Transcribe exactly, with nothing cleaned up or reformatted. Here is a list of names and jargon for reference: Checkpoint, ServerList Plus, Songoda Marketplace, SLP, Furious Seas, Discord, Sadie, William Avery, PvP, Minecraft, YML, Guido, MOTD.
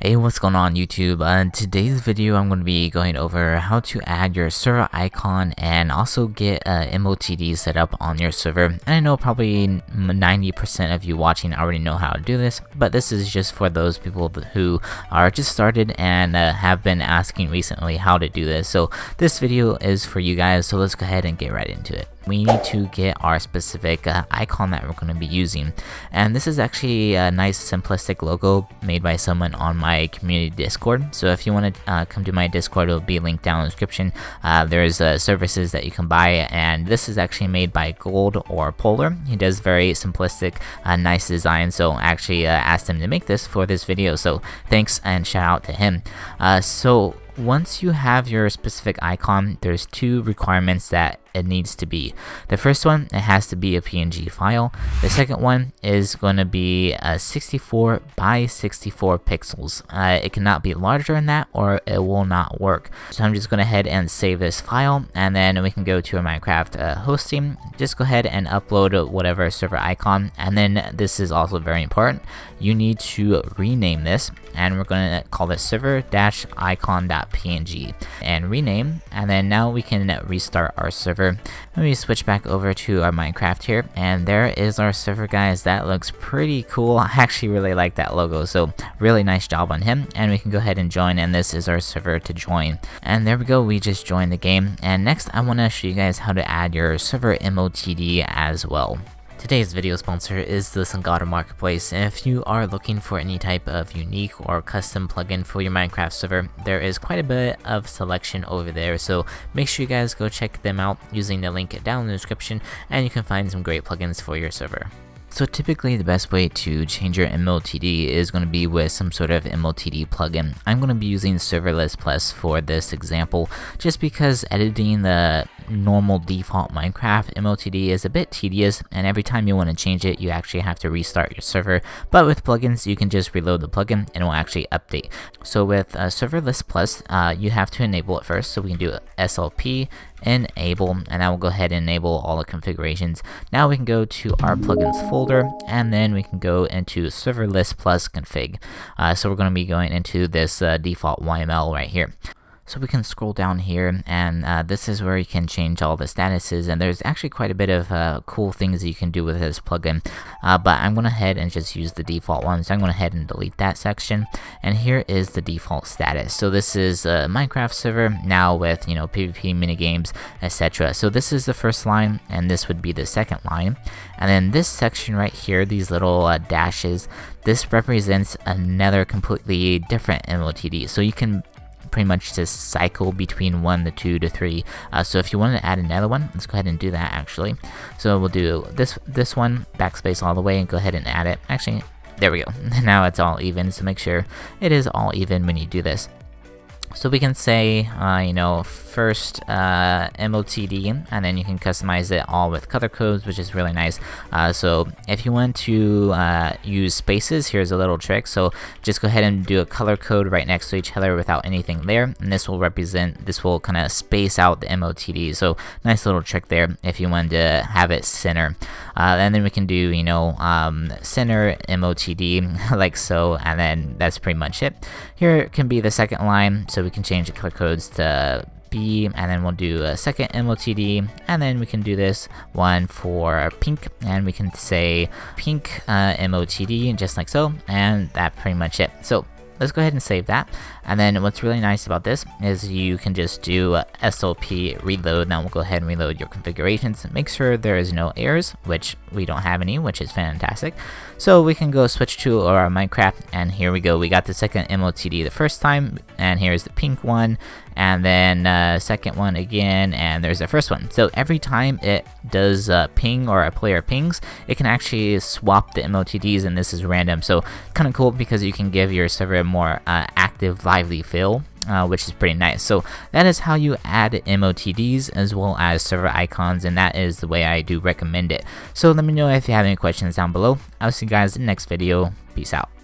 Hey, what's going on YouTube? Uh, in today's video I'm going to be going over how to add your server icon and also get uh, M O T D set up on your server. And I know probably ninety percent of you watching already know how to do this, but this is just for those people who are just started and uh, have been asking recently how to do this. So this video is for you guys, so let's go ahead and get right into it. We need to get our specific uh, icon that we're going to be using, and this is actually a nice simplistic logo made by someone on my community Discord. So if you want to uh, come to my Discord, it'll be linked down in the description. Uh, there's uh, services that you can buy, and this is actually made by Gold or Polar. He does very simplistic uh, nice design, so I actually uh, asked him to make this for this video, so thanks and shout out to him. Uh, so once you have your specific icon, there's two requirements that it needs to be. The first one, it has to be a P N G file. The second one is going to be a sixty-four by sixty-four pixels. Uh, it cannot be larger than that or it will not work. So I'm just going to head and save this file, and then we can go to our Minecraft uh, hosting. Just go ahead and upload whatever server icon, and then this is also very important. You need to rename this, and we're going to call this server-icon.png and rename, and then now we can restart our server. Let me switch back over to our Minecraft here, and there is our server, guys. That looks pretty cool. I actually really like that logo, so really nice job on him. And we can go ahead and join, and this is our server to join. And there we go, we just joined the game. And next I want to show you guys how to add your server M O T D as well. Today's video sponsor is the Songoda Marketplace, and if you are looking for any type of unique or custom plugin for your Minecraft server, there is quite a bit of selection over there, so make sure you guys go check them out using the link down in the description, and you can find some great plugins for your server. So typically the best way to change your M O T D is going to be with some sort of M O T D plugin. I'm going to be using ServerList Plus for this example, just because editing the normal default Minecraft M O T D is a bit tedious, and every time you want to change it you actually have to restart your server. But with plugins you can just reload the plugin and it will actually update. So with uh, ServerList Plus, uh, you have to enable it first, so we can do S L P enable, and I will go ahead and enable all the configurations. Now we can go to our plugins folder, and then we can go into ServerList Plus config. Uh, so we're going to be going into this uh, default Y M L right here. So we can scroll down here, and uh, this is where you can change all the statuses, and there's actually quite a bit of uh, cool things that you can do with this plugin, uh, but I'm going to head and just use the default one, so I'm going to head and delete that section, and here is the default status. So this is a Minecraft server now with, you know, PvP minigames, et cetera. So this is the first line, and this would be the second line, and then this section right here, these little uh, dashes, this represents another completely different M O T D, so you can pretty much just cycle between one to two to three. Uh, so if you wanted to add another one, let's go ahead and do that actually. So we'll do this this one, backspace all the way, and go ahead and add it. Actually, there we go. Now it's all even, so make sure it is all even when you do this. So we can say, uh, you know, first uh, M O T D, and then you can customize it all with color codes, which is really nice. Uh, so if you want to uh, use spaces, here's a little trick. So just go ahead and do a color code right next to each other without anything there, and this will represent, this will kind of space out the M O T D. So nice little trick there if you wanted to have it center. Uh, and then we can do, you know, um, center M O T D like so, and then that's pretty much it. Here can be the second line. So So we can change the color codes to B, and then we'll do a second M O T D, and then we can do this one for pink, and we can say pink uh, M O T D just like so, and that pretty much it. So let's go ahead and save that, and then what's really nice about this is you can just do a S L P reload. Now we'll go ahead and reload your configurations, make sure there is no errors, which we don't have any, which is fantastic. So we can go switch to our Minecraft, and here we go, we got the second M O T D the first time, and here's the pink one, and then uh, second one again, and there's the first one. So every time it does uh, ping or a player pings, it can actually swap the M O T Ds, and this is random, so kind of cool because you can give your server more uh, active, lively feel, uh, which is pretty nice. So that is how you add M O T Ds as well as server icons, and that is the way I do recommend it. So let me know if you have any questions down below. I'll see you guys in the next video. Peace out.